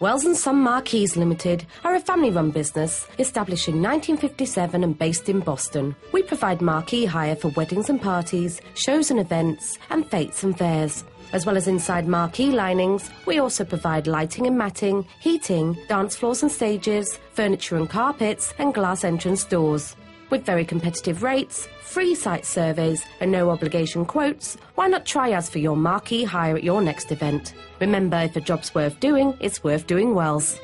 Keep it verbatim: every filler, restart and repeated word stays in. Wells and Son Marquees Limited are a family-run business established in nineteen fifty-seven and based in Boston. We provide marquee hire for weddings and parties, shows and events, and fetes and fairs. As well as inside marquee linings, we also provide lighting and matting, heating, dance floors and stages, furniture and carpets, and glass entrance doors. With very competitive rates, free site surveys and no obligation quotes, why not try us for your marquee hire at your next event? Remember, if a job's worth doing, it's worth doing Wells.